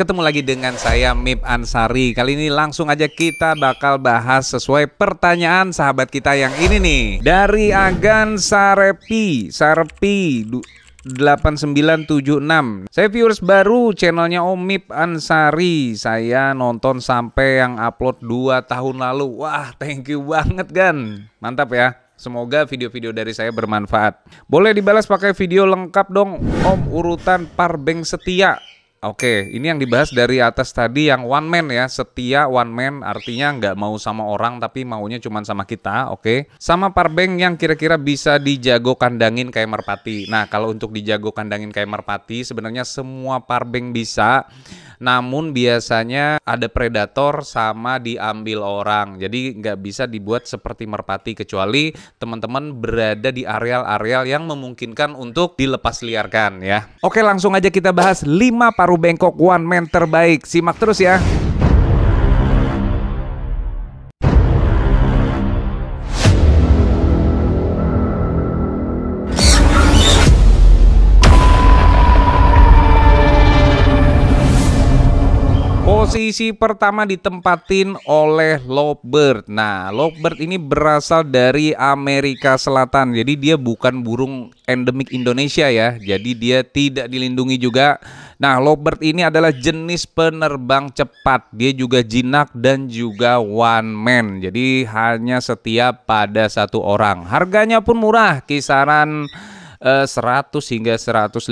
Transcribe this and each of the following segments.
Ketemu lagi dengan saya Mif Anshari. Kali ini langsung aja kita bakal bahas sesuai pertanyaan sahabat kita yang ini nih, dari agan Sarepi 8976. Saya viewers baru channelnya Om Mif Anshari. Saya nonton sampai yang upload 2 tahun lalu. Wah, thank you banget Gan. Mantap ya. Semoga video-video dari saya bermanfaat. Boleh dibalas pakai video lengkap dong Om, urutan Parbeng Setia. Oke, ini yang dibahas dari atas tadi yang one man ya. Setia one man artinya nggak mau sama orang tapi maunya cuma sama kita, oke. Sama Parbeng yang kira-kira bisa dijago kandangin kayak merpati. Nah, kalau untuk dijago kandangin kayak merpati sebenarnya semua Parbeng bisa. Namun biasanya ada predator sama diambil orang. Jadi nggak bisa dibuat seperti merpati kecuali teman-teman berada di areal-areal yang memungkinkan untuk dilepas liarkan ya. Oke, langsung aja kita bahas 5 paruh bengkok one man terbaik. Simak terus ya. Posisi pertama ditempatin oleh Lovebird. Nah, Lovebird ini berasal dari Amerika Selatan. Jadi dia bukan burung endemik Indonesia ya. Jadi dia tidak dilindungi juga. Nah, Lovebird ini adalah jenis penerbang cepat. Dia juga jinak dan juga one man. Jadi hanya setia pada satu orang. Harganya pun murah, kisaran 100 hingga 150.000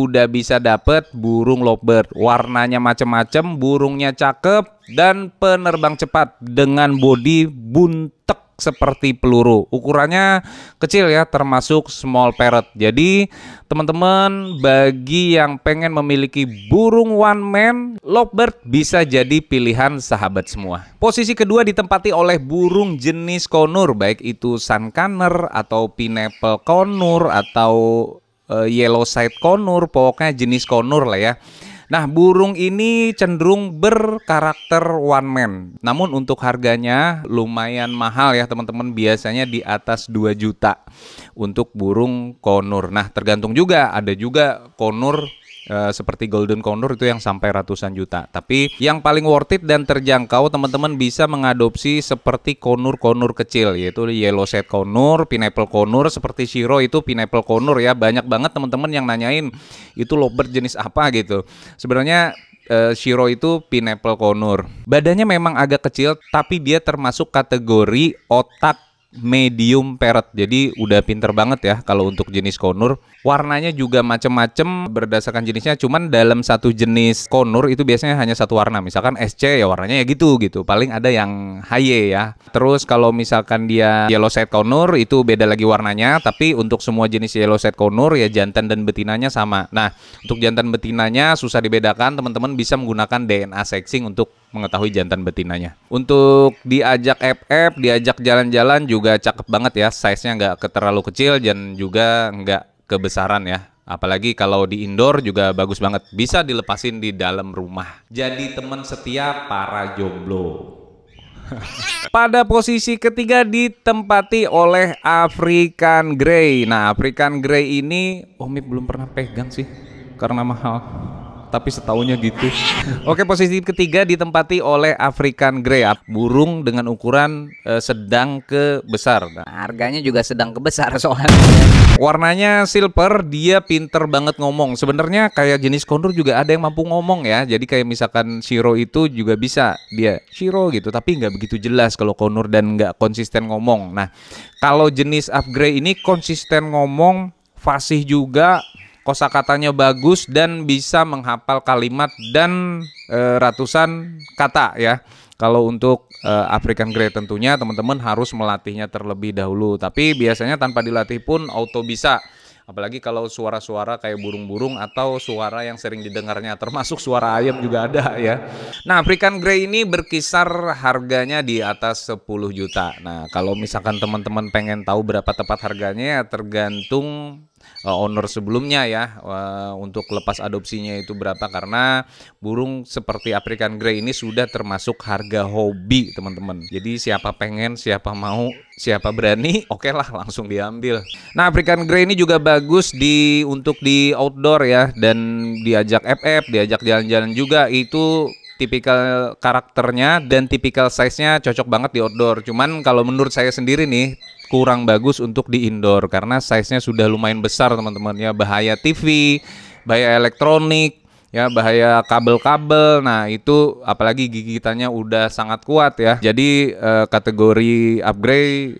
udah bisa dapet burung Lovebird. Warnanya macem-macem, burungnya cakep dan penerbang cepat dengan bodi buntek seperti peluru. Ukurannya kecil ya, termasuk small parrot. Jadi teman-teman bagi yang pengen memiliki burung one man, Lovebird bisa jadi pilihan sahabat semua. Posisi kedua ditempati oleh burung jenis Conur, baik itu Sun Conur atau Pineapple Conur atau Yellow Side Conur, pokoknya jenis Conur lah ya. Nah, burung ini cenderung berkarakter one man. Namun untuk harganya lumayan mahal ya teman-teman, biasanya di atas 2 juta untuk burung Conur. Nah, tergantung juga, ada juga Conur seperti Golden Conur itu yang sampai ratusan juta. Tapi yang paling worth it dan terjangkau, teman-teman bisa mengadopsi seperti Conur-Conur kecil, yaitu Yellow Side Conur, Pineapple Conur, seperti Shiro itu Pineapple Conur ya. Banyak banget teman-teman yang nanyain itu Lovebird jenis apa gitu. Sebenarnya Shiro itu Pineapple Conur. Badannya memang agak kecil tapi dia termasuk kategori otak medium parrot. Jadi udah pinter banget ya kalau untuk jenis Conur. Warnanya juga macem-macem berdasarkan jenisnya. Cuman dalam satu jenis Conur itu biasanya hanya satu warna. Misalkan SC ya warnanya ya gitu. Paling ada yang HY ya. Terus kalau misalkan dia Yellow Side Conur itu beda lagi warnanya. Tapi untuk semua jenis Yellow Side Conur ya jantan dan betinanya sama. Nah, untuk jantan betinanya susah dibedakan. Teman-teman bisa menggunakan DNA sexing untuk mengetahui jantan betinanya. Untuk diajak FF, diajak jalan-jalan juga cakep banget ya. Size-nya nggak terlalu kecil dan juga nggak kebesaran ya. Apalagi kalau di indoor juga bagus banget. Bisa dilepasin di dalam rumah. Jadi teman setia para jomblo. Pada posisi ketiga ditempati oleh African Grey. Nah, African Grey ini Mif belum pernah pegang sih karena mahal. Tapi setaunya gitu. Oke, posisi ketiga ditempati oleh African Grey, burung dengan ukuran sedang ke besar. Nah, harganya juga sedang ke besar soalnya. Warnanya silver, dia pinter banget ngomong. Sebenarnya kayak jenis Conur juga ada yang mampu ngomong ya. Jadi kayak misalkan Shiro itu juga bisa dia Shiro gitu, tapi nggak begitu jelas kalau Conur dan nggak konsisten ngomong. Nah, kalau jenis Grey ini konsisten ngomong, fasih juga. Kosakatanya bagus dan bisa menghafal kalimat dan ratusan kata ya. Kalau untuk African Grey tentunya teman-teman harus melatihnya terlebih dahulu. Tapi biasanya tanpa dilatih pun auto bisa. Apalagi kalau suara-suara kayak burung-burung atau suara yang sering didengarnya, termasuk suara ayam juga ada ya. Nah, African Grey ini berkisar harganya di atas 10 juta. Nah, kalau misalkan teman-teman pengen tahu berapa tepat harganya ya tergantung owner sebelumnya ya, untuk lepas adopsinya itu berapa, karena burung seperti African Grey ini sudah termasuk harga hobi, teman-teman. Jadi siapa pengen, siapa mau, siapa berani, oke lah langsung diambil. Nah, African Grey ini juga bagus untuk di outdoor ya, dan diajak FF, diajak jalan-jalan juga. Itu tipikal karakternya dan tipikal size-nya cocok banget di outdoor. Cuman kalau menurut saya sendiri nih, kurang bagus untuk di indoor karena size-nya sudah lumayan besar, teman-teman ya. Bahaya TV, bahaya elektronik, ya bahaya kabel-kabel. Nah itu apalagi gigitannya udah sangat kuat ya. Jadi kategori upgrade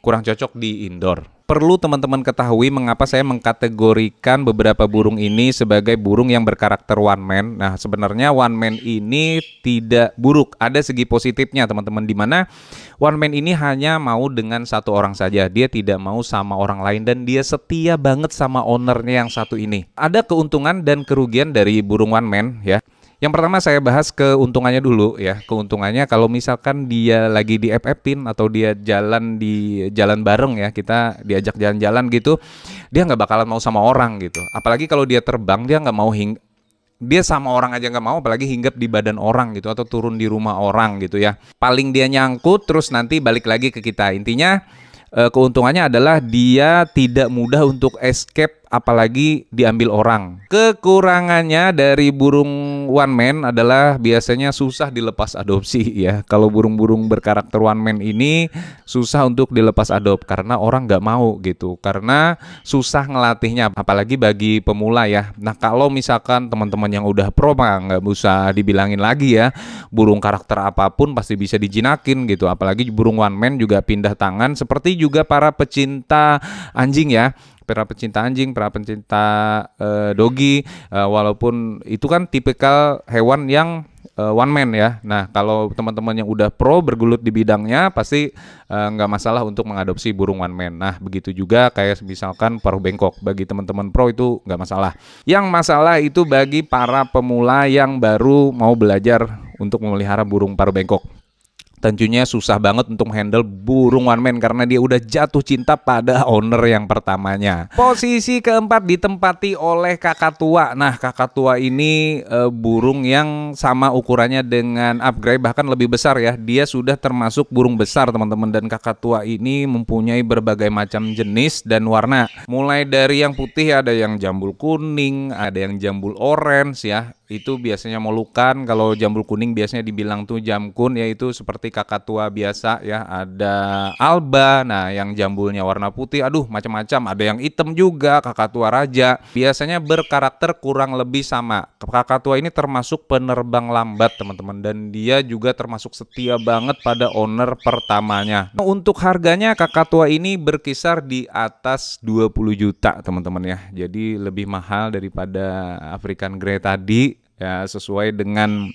kurang cocok di indoor. Perlu teman-teman ketahui mengapa saya mengkategorikan beberapa burung ini sebagai burung yang berkarakter one man. Nah sebenarnya one man ini tidak buruk, ada segi positifnya teman-teman, dimana one man ini hanya mau dengan satu orang saja, dia tidak mau sama orang lain dan dia setia banget sama ownernya yang satu ini. Ada keuntungan dan kerugian dari burung one man ya. Yang pertama saya bahas keuntungannya dulu ya. Keuntungannya kalau misalkan dia lagi di FF-in atau dia jalan di jalan bareng ya, kita diajak jalan-jalan gitu, dia nggak bakalan mau sama orang gitu. Apalagi kalau dia terbang, dia nggak mau dia sama orang aja nggak mau, apalagi hinggap di badan orang gitu atau turun di rumah orang gitu ya. Paling dia nyangkut terus nanti balik lagi ke kita. Intinya keuntungannya adalah dia tidak mudah untuk escape apalagi diambil orang. Kekurangannya dari burung one man adalah biasanya susah dilepas adopsi ya. Kalau burung-burung berkarakter one man ini susah untuk dilepas adop karena orang nggak mau gitu, karena susah ngelatihnya apalagi bagi pemula ya. Nah kalau misalkan teman-teman yang udah pro nggak usah dibilangin lagi ya, burung karakter apapun pasti bisa dijinakin gitu. Apalagi burung one man juga pindah tangan, seperti juga para pecinta anjing ya, para pecinta anjing, para pecinta dogi, walaupun itu kan tipikal hewan yang one man ya. Nah kalau teman-teman yang udah pro bergelut di bidangnya pasti nggak masalah untuk mengadopsi burung one man. Nah begitu juga kayak misalkan paruh bengkok, bagi teman-teman pro itu nggak masalah. Yang masalah itu bagi para pemula yang baru mau belajar untuk memelihara burung paruh bengkok. Tentunya susah banget untuk handle burung one man karena dia udah jatuh cinta pada owner yang pertamanya. Posisi keempat ditempati oleh Kakatua. Nah Kakatua ini burung yang sama ukurannya dengan upgrade, bahkan lebih besar ya. Dia sudah termasuk burung besar teman-teman, dan Kakatua ini mempunyai berbagai macam jenis dan warna. Mulai dari yang putih, ada yang jambul kuning, ada yang jambul orange ya. Itu biasanya molukan, kalau jambul kuning biasanya dibilang tuh jamkun, yaitu seperti Kakatua biasa ya. Ada alba, nah yang jambulnya warna putih, aduh macam-macam, ada yang hitam juga, Kakatua raja. Biasanya berkarakter kurang lebih sama. Kakatua ini termasuk penerbang lambat teman-teman, dan dia juga termasuk setia banget pada owner pertamanya. Untuk harganya Kakatua ini berkisar di atas 20 juta teman-teman ya, jadi lebih mahal daripada African Grey tadi. Ya, sesuai dengan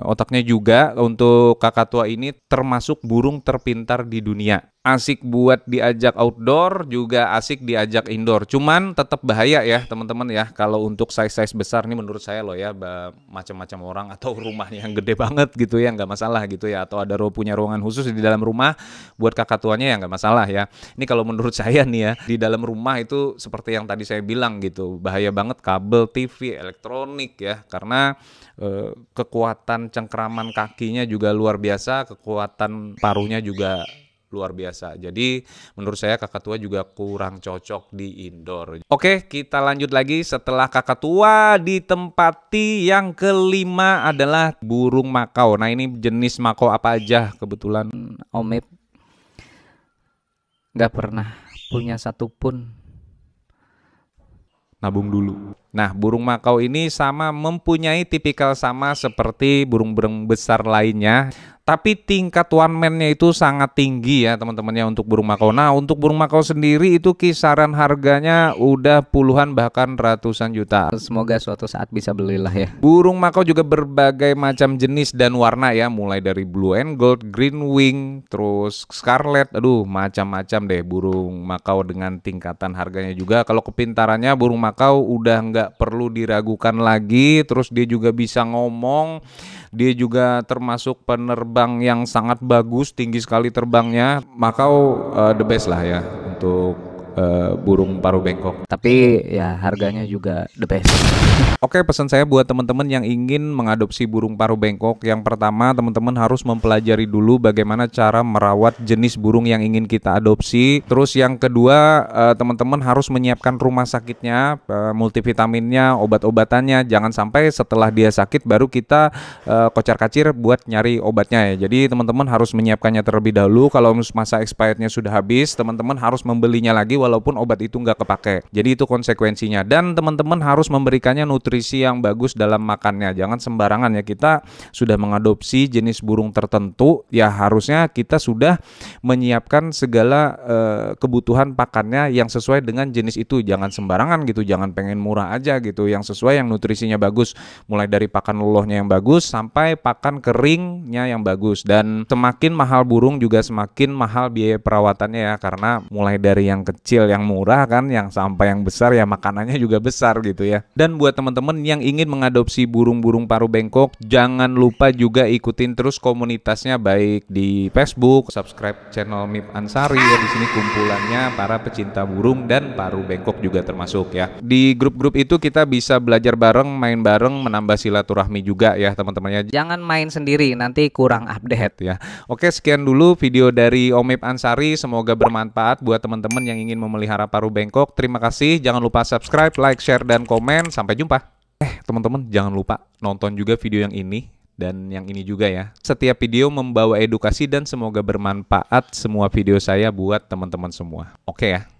otaknya juga, untuk Kakatua ini termasuk burung terpintar di dunia. Asik buat diajak outdoor, juga asik diajak indoor. Cuman tetap bahaya ya teman-teman ya. Kalau untuk size-size besar nih menurut saya loh ya, macam-macam orang atau rumahnya yang gede banget gitu ya, nggak masalah gitu ya. Atau ada punya ruangan khusus di dalam rumah buat Kakatuanya ya nggak masalah ya. Ini kalau menurut saya nih ya, di dalam rumah itu seperti yang tadi saya bilang gitu, bahaya banget kabel, TV, elektronik ya. Karena kekuatan cengkeraman kakinya juga luar biasa, kekuatan paruhnya juga luar biasa. Jadi menurut saya Kakatua juga kurang cocok di indoor. Oke, kita lanjut lagi. Setelah Kakatua ditempati yang kelima adalah burung Macaw. Nah ini jenis Macaw apa aja? Kebetulan Om Mif nggak pernah punya satupun. Nabung dulu. Nah burung Macaw ini sama, mempunyai tipikal sama seperti burung-burung besar lainnya, tapi tingkat one man-nya itu sangat tinggi ya teman-temannya untuk burung Macaw. Nah untuk burung Macaw sendiri itu kisaran harganya udah puluhan bahkan ratusan juta. Semoga suatu saat bisa belilah ya. Burung Macaw juga berbagai macam jenis dan warna ya, mulai dari blue and gold, green wing, terus scarlet, aduh macam-macam deh burung Macaw dengan tingkatan harganya juga. Kalau kepintarannya burung Macaw udah nggak perlu diragukan lagi, terus dia juga bisa ngomong, dia juga termasuk penerbang yang sangat bagus, tinggi sekali terbangnya. Macaw the best lah ya untuk burung paruh bengkok. Tapi ya harganya juga the best. Oke, pesan saya buat teman-teman yang ingin mengadopsi burung paruh bengkok, yang pertama teman-teman harus mempelajari dulu bagaimana cara merawat jenis burung yang ingin kita adopsi. Terus yang kedua, teman-teman harus menyiapkan rumah sakitnya, multivitaminnya, obat-obatannya. Jangan sampai setelah dia sakit baru kita kocar-kacir buat nyari obatnya ya. Jadi teman-teman harus menyiapkannya terlebih dahulu. Kalau masa expirednya sudah habis, teman-teman harus membelinya lagi walaupun obat itu nggak kepake. Jadi itu konsekuensinya. Dan teman-teman harus memberikannya nutrisi yang bagus dalam makannya. Jangan sembarangan ya, kita sudah mengadopsi jenis burung tertentu ya harusnya kita sudah menyiapkan segala kebutuhan pakannya yang sesuai dengan jenis itu. Jangan sembarangan gitu, jangan pengen murah aja gitu. Yang sesuai, yang nutrisinya bagus, mulai dari pakan lelohnya yang bagus sampai pakan keringnya yang bagus. Dan semakin mahal burung juga semakin mahal biaya perawatannya ya, karena mulai dari yang kecil yang murah kan, yang sampai yang besar ya makanannya juga besar gitu ya. Dan buat teman-teman yang ingin mengadopsi burung-burung paruh bengkok, jangan lupa juga ikutin terus komunitasnya, baik di Facebook, subscribe channel Mif Anshari ya, di sini kumpulannya para pecinta burung dan paruh bengkok juga termasuk ya. Di grup-grup itu kita bisa belajar bareng, main bareng, menambah silaturahmi juga ya teman-temannya. Jangan main sendiri, nanti kurang update ya. Oke, sekian dulu video dari Om Mif Anshari, semoga bermanfaat buat teman-teman yang ingin memelihara paruh bengkok. Terima kasih, jangan lupa subscribe, like, share, dan komen. Sampai jumpa. Teman-teman jangan lupa nonton juga video yang ini dan yang ini juga ya. Setiap video membawa edukasi dan semoga bermanfaat semua video saya buat teman-teman semua. Oke ya.